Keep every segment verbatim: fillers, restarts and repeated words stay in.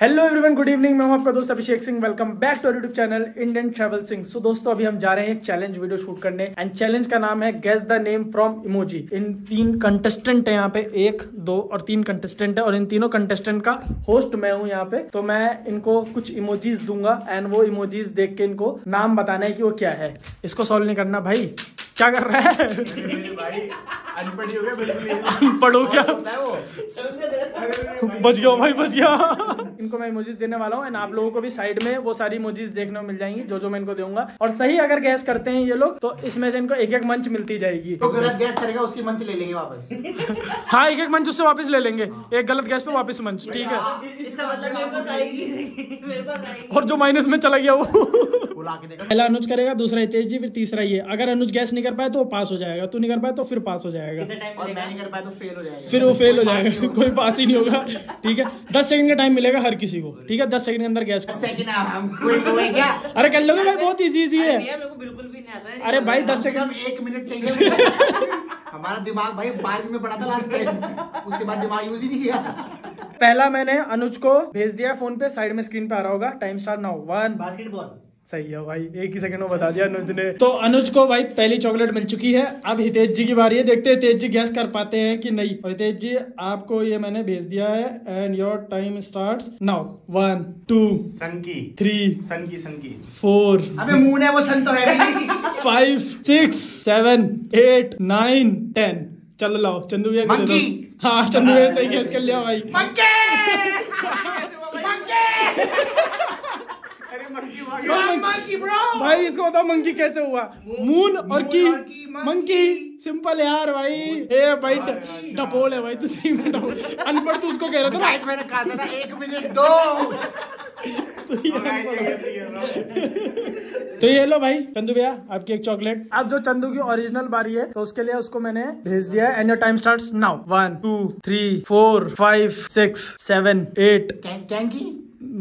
Hello everyone, good evening. मैं हूं आपका दोस्त Abhishek Singh. Welcome back to YouTube channel Indian ट्रैवलसिंह। सो दोस्तों, अभी हम जा रहे हैं एक चैलेंज वीडियो शूट करने, एंड चैलेंज का नाम है guess the name from emoji. इन तीन कंटेस्टेंट है यहाँ पे, एक दो और तीन कंटेस्टेंट है, और इन तीनों कंटेस्टेंट का होस्ट मैं हूँ यहाँ पे। तो मैं इनको कुछ इमोजीज दूंगा एंड वो इमोजीज देख के इनको नाम बताना है कि वो क्या है। इसको सॉल्व नहीं करना। भाई क्या कर रहा है? अनपढ़ हो गया, बिल्कुल अनपढ़ हो गया। बच गया भाई, बच गया। इनको मैं इमोजीज देने वाला हूँ एंड आप लोगों को भी साइड में वो सारी इमोजीज देखने को मिल जाएंगी जो जो मैं इनको दूंगा। और सही अगर गैस करते हैं ये लोग तो इसमें से इनको एक एक मंच मिलती जाएगी। तो गलत गैस करेगा उसकी मंच ले लेंगे वापस। हाँ, एक एक मंच उससे वापस ले लेंगे। एक गलत गैस पे वापस मंच, ठीक है। और जो माइनस में चला गया वो पहला अनुज करेगा, दूसरा हितेश जी, फिर तीसरा ये। अगर अनुज गैस नहीं कर पाए तो पास हो जाएगा, तू नहीं कर पाए तो फिर पास हो जाएगा, और मैं नहीं कर पाए तो फेल हो जाएगा, फिर वो फेल हो जाएगा, कोई पास ही नहीं होगा। ठीक है, दस सेकंड का टाइम मिलेगा हर किसी को, ठीक है। दस सेकंड के अंदर गैस कर। अरे कर लोगे भाई, बहुत इजी इजी है। अरे भाई दस सेकंड एक मिनट चाहिए। हमारा दिमाग भाई बारिश में पड़ा था लास्ट टाइम, उसके बाद दिमाग यूज ही नहीं किया। पहला मैंने अनुज को भेज दिया फोन पे, साइड में स्क्रीन पे आ रहा होगा time start now. One basketball. सही है भाई, एक ही सेकंड में बता दिया अनुज ने। तो अनुज को भाई पहली चॉकलेट मिल चुकी है। अब हितेश जी की बारी है, देखते हैं हितेश जी गैस कर पाते हैं कि नहीं। हितेश जी, आपको ये मैंने भेज दिया है and your time starts now. One two sun की, थ्री सन की, सन की, फोर, अबे मुंह ने वो सन तो है नहीं, five six seven eight nine ten. चलो लाओ चंदू भैया। हाँ चंदू भैया सही गैस कर लिया भाई। मंकी ब्रो भाई, इसको बताओ मंकी कैसे हुआ। मून और की मंकी, सिंपल यार भाई। ए भाई डपोल है भाई, तू अनपढ़, तू उसको कह रहा था ना। मैंने कहा था ना एक मिनट दो। तो ये लो भाई चंदू भैया, आपकी एक चॉकलेट। अब जो चंदू की ओरिजिनल बारी है तो उसके लिए उसको मैंने भेज दिया है and your time starts now. One two three four five six seven eight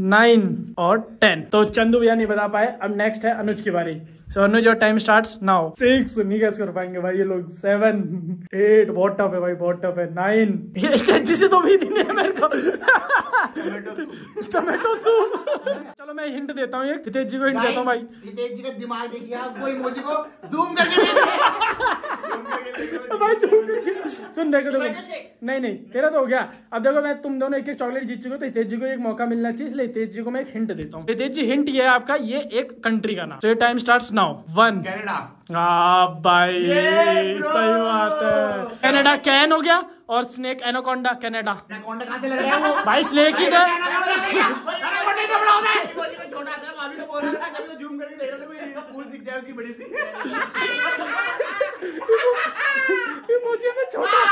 nine और टेन। तो चंदू भैया नहीं बता पाए। अब नेक्स्ट है अनुज की बारी। So Anuj, your time starts now. Six नहीं गैस कर पाएंगे भाई ये लोग। सेवन एट बहुत टफ है भाई, बहुत टफ है। नाइन जिसे तो भी दिन है मेरे को। Tomato soup. चलो मैं हिंट देता हूँ, हितेश जी को हिंट देता हूँ भाई। हितेश जी का दिमाग देखिए आप, कोई मुझे को ज़ूम करके भाई सुन। देखो देखो, नहीं नहीं तेरा तो हो गया। अब देखो मैं, तुम दोनों एक एक चॉकलेट जीत चुके हो तो हितेश जी को एक मौका मिलना चाहिए, इसलिए हितेश जी को मैं एक हिंट देता हूँ। हितेश जी, हिंट ये है आपका, ये एक कंट्री का नाम। तो ये time starts now. One Canada. हाँ भाई सही बात है, कनाडा कैन हो गया और स्नेक एनाकोंडा। कनाडा कहाँ से लग रहा है वो भाई? स्नेक ही छोटा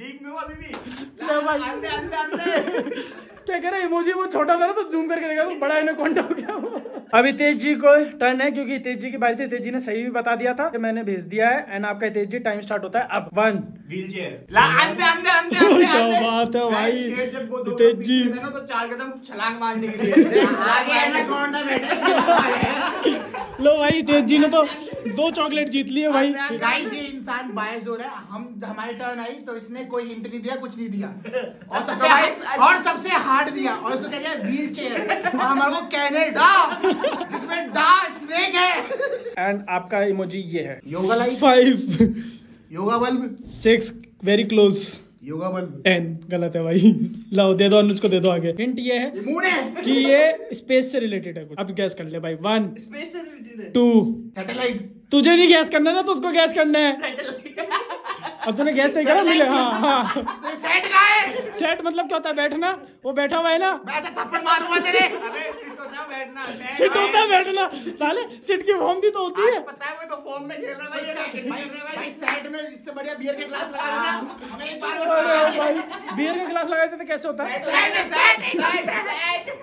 लीक में अभी भी। अंदे, अंदे, अंदे। क्या कह रहा है? इमोजी वो छोटा था ना, तो जूम करके देखा तो बड़ा एनाकोंडा हो गया वो। अभी हितेश जी को टर्न है क्योंकि हितेश जी की बारी थी। हितेश जी ने सही भी बता दिया था कि मैंने भेज दिया है एंड आपका हितेश जी टाइम स्टार्ट होता है अब। One wheelchair. क्या बात है भाई हितेश जी, तो चार कदम छलांग मारने के लिए। लो भाई हितेश जी ने तो दो चॉकलेट जीत लिए भाई। गाइस ये इंसान बायस हो रहा है। हम हमारी टर्न आई तो इसने कोई हिंट नहीं दिया, कुछ नहीं दिया, और सबसे और सबसे हार्ड दिया, और इसको कह दिया व्हील चेयर, और हमारे को कैनेडा जिसमें डा स्नेक है। एंड आपका इमोजी ये है yoga life. Five yoga bulb. Six very close yoga bulb. Ten गलत है भाई। लाओ दे दो अनुज को, दे दो आगे। हिंट ये है कि ये स्पेस से रिलेटेड है कुछ। अब गैस कर ले भाई। वन स्पेस से रिलेटेड है। Two satellite. तुझे नहीं गैस करना ना, तो उसको गैस करना है। अब तूने गैस सही करा मुझे। हाँ हाँ, तो सेट का है। सेट मतलब क्या होता है? बैठना। वो बैठा हुआ है ना, मैं ऐसा थप्पड़ मारूंगा तेरे। अबे सिट होता है बैठना। सिट होता है बैठना साले, सिट की फॉर्म भी तो होती है। पता है मैं तो फॉर्म में खेल रहा भाई। भाई सेट में इससे बढ़िया बियर के ग्लास लगा देना हमें एक बार। अरे भाई बियर के ग्लास लगाए थे तो कैसे होता है? सेट सेट सेट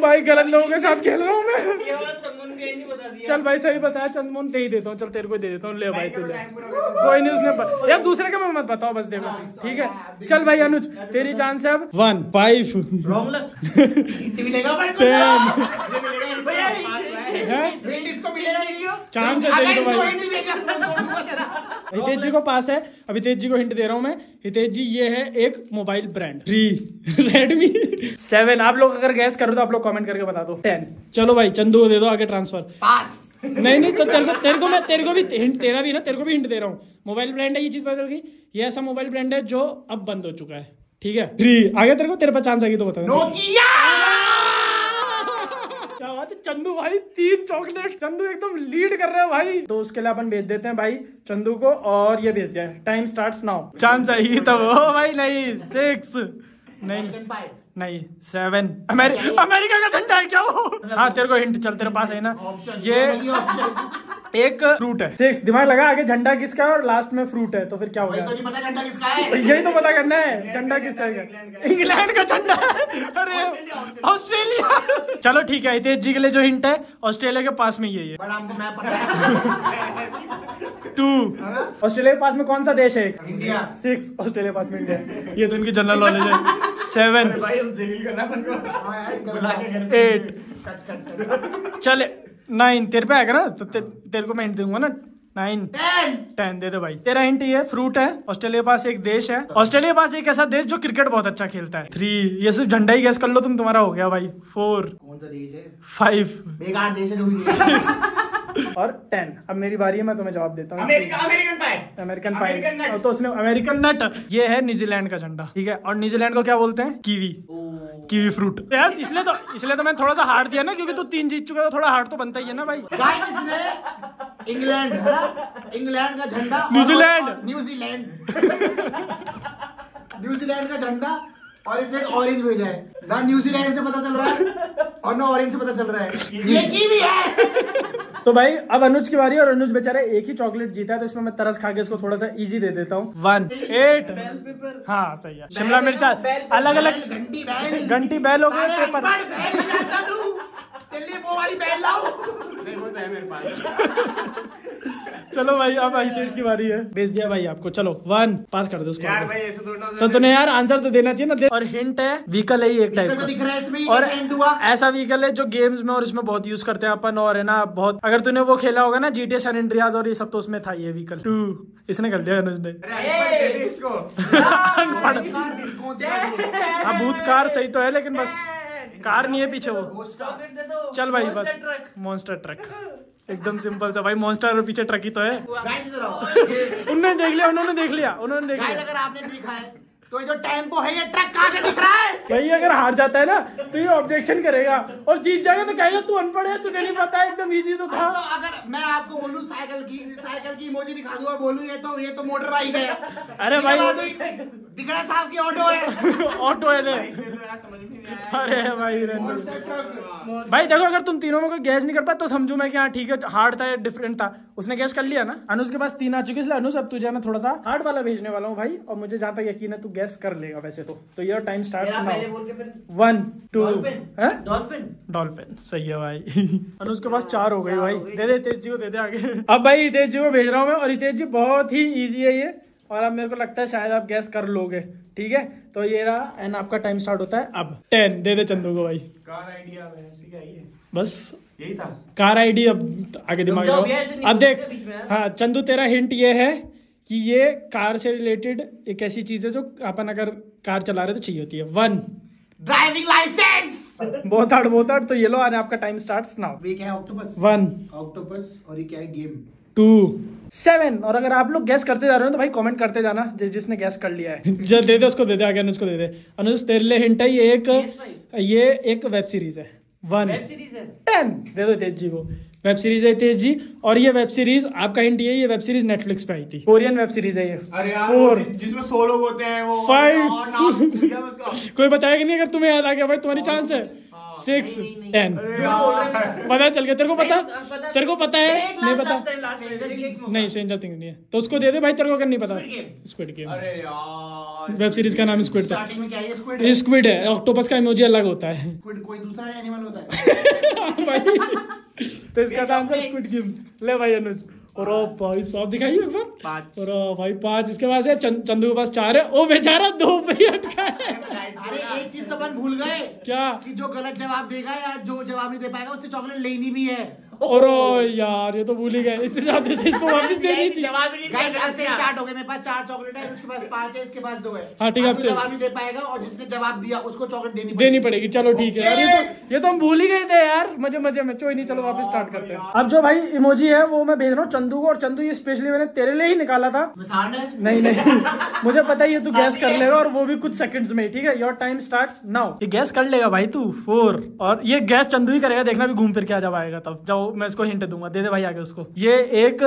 भाई गलत लोगों के साथ खेल रहा हूँ मैं। चल भाई सही बताया, चंदमोहन दे ही देता हूँ। चल तेरे को दे देता हूँ ले भाई, तुझे कोई नहीं। उसने यार दूसरे का मैं मत बताओ, बस देखो ठीक है। चल भाई अनुज तेरी चांस है अब। वन फाइव चांस है। हितेश जी को पास है। अब हितेश जी को हिंट दे रहा हूँ मैं। हितेश जी ये है एक मोबाइल ब्रांड रेडमी सेवन। आप लोग अगर गैस करो तो आप लोग कमेंट करके बता दो। टेन। चलो भाई चंदू को दे दो आगे ट्रांसफर। पास। नहीं नहीं तो तेरे को तेरे को मैं तेरे को भी हिंट तेरा भी ना तेरे को भी हिंट दे रहा हूँ। मोबाइल ब्रांड है, ये चीज पता चल गई। ये ऐसा मोबाइल ब्रांड है जो अब बंद हो चुका है ठीक है। थ्री। आगे तेरे को तेरे पर चांस आएगी तो बता। नोकिया। क्या बात है चंदू भाई, तीन चॉकलेट। चंदू एकदम लीड कर रहे हैं भाई। तो उसके लिए अपन भेज देते हैं भाई चंदू को और ये भेज दिया। Time start now. चांस आएगी तब। ओ भाई नहीं। सिक्स। नहीं नहीं सेवन। अमेरि, अमेरिका का झंडा है क्या वो? हाँ तेरे को हिंट चल तेरे पास है ना ये एक फ्रूट है। सिक्स। दिमाग लगा आगे झंडा किसका है और लास्ट में फ्रूट है तो फिर क्या होगा? तो पता झंडा किसका है, यही तो पता करना है झंडा किसका है। इंग्लैंड का झंडा है। अरे ऑस्ट्रेलिया। चलो ठीक है हितेश जी के लिए जो हिंट है ऑस्ट्रेलिया के पास में यही है। टू। ऑस्ट्रेलिया के पास में कौन सा देश है? इंडिया। सिक्स। ऑस्ट्रेलिया के पास में इंडिया। ये तो उनकी जनरल नॉलेज है। सेवन। एट। चले नाइन। तेरे पे आएगा ना तो ते, तेरे को मैं हिंट दूंगा ना। नाइन। टेन। दे दो भाई। तेरा हिंट ये फ्रूट है। ऑस्ट्रेलिया के पास एक देश है। ऑस्ट्रेलिया के पास एक ऐसा देश जो क्रिकेट बहुत अच्छा खेलता है। थ्री। ये सिर्फ झंडा ही गैस कर लो तुम, तुम्हारा हो गया भाई। फोर। कौन सा देश है? फाइव। बेकार देश है। और टेन। अब मेरी बारी है, मैं तुम्हें जवाब देता हूँ। America, American pie. American pie तो उसने अमेरिकन नट। ये है न्यूजीलैंड का झंडा ठीक है। और न्यूजीलैंड को क्या बोलते हैं? कीवी। Kiwi fruit. यार इसलिए तो इसलिए तो मैंने थोड़ा सा हार्ड दिया ना, क्योंकि तू तो तीन जीत चुका है, थोड़ा हार्ड तो बनता ही है ना भाई। इंग्लैंड इंग्लैंड का झंडा। न्यूजीलैंड न्यूजीलैंड न्यूजीलैंड का झंडा और इसने एक ऑरेंज भेजा है। ना न्यूजीलैंड से पता चल रहा है और ना ऑरेंज से पता चल रहा है, ये कीवी है। तो भाई अब अनुज की बारी और अनुज बेचारा एक ही चॉकलेट जीता है तो इसमें मैं तरस खा के इसको थोड़ा सा इजी दे देता हूँ। वन। एट। हाँ सही है। शिमला मिर्चा अलग अलग घंटी बैल हो गए पेपर। चलो भाई अब हितेश की बारी है। भेज दिया भाई आपको। चलो वन पास कर दो उसको यार भाई। ऐसे थोड़ा तो तूने यार आंसर तो देना चाहिए ना। और हिंट है व्हीकल है एक टाइप का, और ऐसा व्हीकल है जो गेम्स में और इसमें बहुत यूज करते हैं अपन, और है ना बहुत। अगर तूने वो खेला होगा ना जीटीए सैन एंड्रियास और ये सब, तो उसमें था ये व्हीकल। टू। इसने कर दिया अनुज ने। भूतकार सही तो है लेकिन बस कार नहीं है पीछे वो। चल भाई बस। Monster truck. एकदम सिंपल सा भाई। मॉन्स्टर और पीछे ट्रक ही तो है। उन्होंने देख लिया उन्होंने देख लिया उन्होंने देख लिया। अगर आपने देखा है तो ये जो टेम्पो है ये ट्रक कहाँ से दिख रहा है भाई? अगर हार जाता है ना तो ये ऑब्जेक्शन करेगा, और जीत जाएगा तो कहेगा तू अनपढ़ है, तुझे नहीं पता है, एकदम इजी तो था। तो अगर मैं आपको बोलूं साइकिल की साइकिल की इमोजी दिखा दूं और बोलूं ये तो ये तो मोटर बाइक है, अरे भाई दिख रहा साहब की ऑटो है। ऑटो है। अरे भाई भाई देखो अगर तुम तीनों में कोई गैस नहीं कर पाए तो समझू मैं कि हाँ ठीक है, हार्ड था डिफरेंट था। उसने गैस कर लिया ना। अनुज के पास तीन आ चुके, इसलिए अनुज अब तुझे मैं थोड़ा सा हार्ड वाला भेजने वाला हूँ भाई, और मुझे जहाँ तक यकीन है तू गैस कर लेगा वैसे तो। तो ये time start. One. Two. Dolphin. Dolphin सही है भाई। अनुज के पास चार हो गई भाई। दे दे हितेश जी को, दे दे आगे। अब भाई हितेश जी को भेज रहा हूँ मैं, और हितेश जी बहुत ही ईजी है ये, और अब मेरे को लगता है शायद आप गैस कर लोगे ठीक है। तो ये रहा एंड आपका टाइम स्टार्ट होता है अब। टेन। दे दे चंदू को भाई। कार आइडिया बस यही था। Car ID. अब आगे दिमाग लगाओ। अब देख हाँ चंदू तेरा हिंट ये है कि ये कार से रिलेटेड एक ऐसी चीज है जो अपन अगर कार चला रहे तो चाहिए होती है। वन। Driving licence. बहुत हार्ड बहुत हार्ड। तो ये लो आने आपका टाइम स्टार्ट्स नाउ। ये क्या है? ऑक्टोपस। वन। ऑक्टोपस और ये क्या है? गेम। टू। सेवन। और अगर आप लोग गैस करते जा रहे हो तो भाई कमेंट करते जाना जिस जिसने गैस कर लिया है। जो दे दे उसको दे दे आगे। अनुज को दे दे। अनुज तेरे लिए हिंट है ये एक ये एक वेब सीरीज है। वन। वेब सीरीज है। टेन। दे दो हितेश जी को। वेब सीरीज है हितेश जी, और ये वेब सीरीज आपका हिंट ये ये वेब सीरीज नेटफ्लिक्स पे आई थी। कोरियन वेब सीरीज है ये। अरे यार फोर। जिसमें सो लोग होते हैं वो। फाइव। कोई बताएगा नहीं अगर तुम्हें याद आ गया भाई तुम्हारी चांस है। सिक्स। टेन। पता चल गया तेरे को? पता तेरे को पता है? नहीं पता? नहीं स्ट्रेंजर थिंग्स नहीं है तो उसको दे दे भाई तेरे को अगर नहीं पता। Squid game. वेब सीरीज का नाम स्क्विड था। स्क्विड है। ऑक्टोपस का इमोजी अलग होता है। तो इसका आंसर स्क्विड गेम। ले भाई अनुज। और भाई साहब दिखाइए एक बार पाँच और भाई पाँच। इसके पास है चंदू के पास चार है, वो बेचारा दो पे ही अटका है। अरे एक चीज तो अपन भूल गए क्या कि जो गलत जवाब देगा या जो जवाब नहीं दे पाएगा उससे चॉकलेट लेनी भी है। और यार ये तो भूल ही गए, इससे ज्यादा इसको वापस दे दी थी। जवाब ही नहीं गाइस आपसे स्टार्ट हो गए। मेरे पास चार चॉकलेट है, उसके पास पांच है, इसके पास दो है। हां ठीक है, आपसे जवाब नहीं दे पाएगा और जिसने जवाब दिया उसको चॉकलेट देनी पड़ेगी देनी पड़ेगी चलो ठीक है। ये तो ये तो हम भूल ही गए थे यार, मजे मजे में। कोई नहीं, चलो वापस स्टार्ट करते हैं। अब जो भाई इमोजी है वो मैं भेज रहा हूं चंदू को, और चंदू ये स्पेशली मैंने तेरे लिए ही निकाला था। नहीं नहीं मुझे पता है ये तू गैस कर लेगा और वो भी कुछ सेकंड्स में। ठीक है, योर टाइम स्टार्ट्स नाउ। ये गैस कर लेगा भाई तू फोर, और ये गैस चंदू ही करेगा, देखना भी घूम फिर के आ जाएगा तब। जाओ मैं इसको हिंट दूंगा, दे दे भाई आगे उसको। ये एक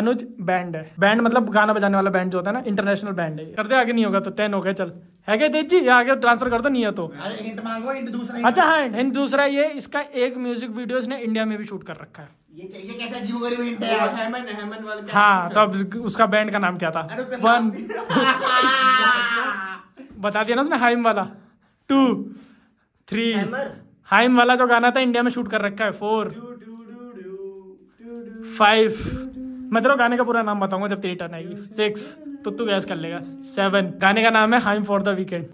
अनुज बैंड है, बैंड मतलब गाना बजाने वाला बैंड जो होता है ना, इंटरनेशनल बैंड है। कर दे आगे, नहीं होगा तो टेन हो गया। चल है क्या तेज जी, आगे ट्रांसफर कर दो, नहीं है तो हिंट मांगो। हिंट दूसरा, अच्छा हाँ हिंट दूसरा। ये इसका एक म्यूजिक वीडियो इसने इंडिया में भी शूट कर रखा है। ये ये कैसा अजीब गरीब हिंट है। हेमन हेमन वाला क्या? हाँ तो अब उसका बैंड का नाम क्या था? वन बता दिया ना उसने, हाइम वाला। टू थ्री, हाइम वाला जो गाना था इंडिया में शूट कर रखा है। फोर फाइव, मैं तेरा गाने का पूरा नाम बताऊंगा जब तेरी टर्न आएगी। सिक्स, तो तू गैस कर लेगा। सेवन, गाने का नाम है टाइम फॉर द वीकेंड।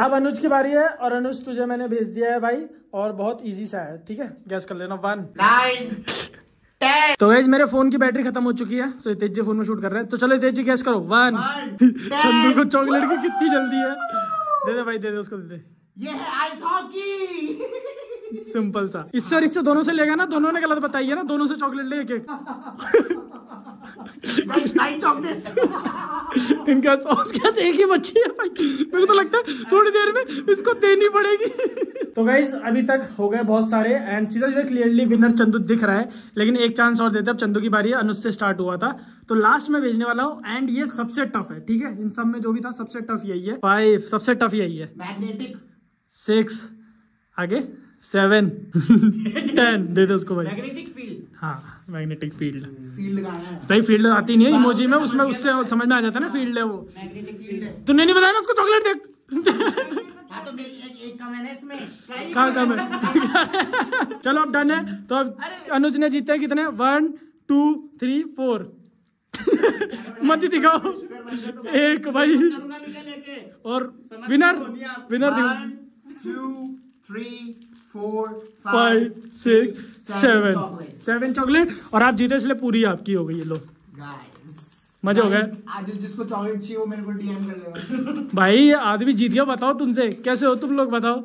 अब अनुज की बारी है, और अनुज तुझे मैंने भेज दिया है भाई, और बहुत इजी सा है। ठीक है, गैस कर लेना। One nine ten. तो गाइस मेरे फोन की बैटरी खत्म हो चुकी है, सो हितेश जी फोन में शूट कर रहे हैं। तो चलो हितेश जी गैस करो। वन चंदू को चॉकलेट की कितनी जल्दी है। दे दे भाई, दे दे उसको, दे दे। ये है आइस हॉकी, सिंपल सा। इससे और इससे दोनों से लेगा ना, दोनों ने गलत बताई है ना, दोनों से चॉकलेट ले एक। इनका सॉस कैसे एक ही बच्ची है भाई, मेरे को तो लगता है थोड़ी देर में इसको देनी पड़ेगी। तो गाइज अभी तक हो गए बहुत सारे, एंड सीधा सीधा क्लियरली विनर चंदू दिख रहा है, लेकिन एक चांस और देते हैं। अब चंदू की बारी है, अनुज से स्टार्ट हुआ था तो लास्ट में भेजने वाला हूँ, एंड ये सबसे टफ है। ठीक है, इन सब में जो भी था सबसे टफ यही है। फाइव, सबसे टफ यही है। मैग्नेटिक। सिक्स, आगे सेवन टेन दे दो उसको भाई। Magnetic field. हाँ मैग्नेटिक फील्ड फील्ड भाई, फील्ड आती नहीं है इमोजी में, उसमें उससे समझ में आ जाता है ना, फील्ड है वो। मैग्नेटिक फील्ड है, तूने नहीं बताया ना उसको चॉकलेट देख। तो मेरी एक एक कम है इसमें। कहाँ कम है? चलो अब डन है। तो अब अनुज ने जीते कितने? वन टू थ्री फोर मत दिखाओ एक भाई, और विनर विनर दिखाओ। Two three four five six seven, seven chocolate, और आप जीते इसलिए पूरी आपकी हो गई। ये लो मजे हो गए। आज जिसको चॉकलेट चाहिए वो मेरे को डीएम कर लेगा। भाई आदमी जीत गया, बताओ तुमसे कैसे हो तुम लोग, बताओ।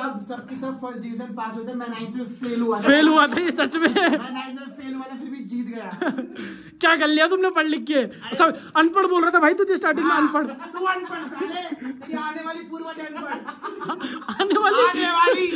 सब सब की सब फर्स्ट डिवीजन पास होते, मैं नाइन्थ में फेल हुआ फेल हुआ था ये सच में। मैं नाइन्थ में फेल हुआ था, फिर भी जीत गया। क्या कर लिया तुमने पढ़ लिख के? सब अनपढ़ बोल रहा था भाई तुझे स्टार्टिंग में, अनपढ़ तू अनपढ़ आने वाली पूर्वज अनपढ़ आने वाली आने वाली